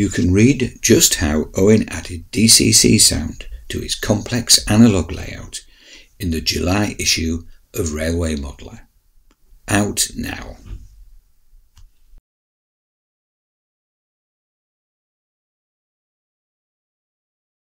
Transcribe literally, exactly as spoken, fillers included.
you can read just how Owen added D C C sound to its complex analogue layout in the July issue of Railway Modeller. Out now.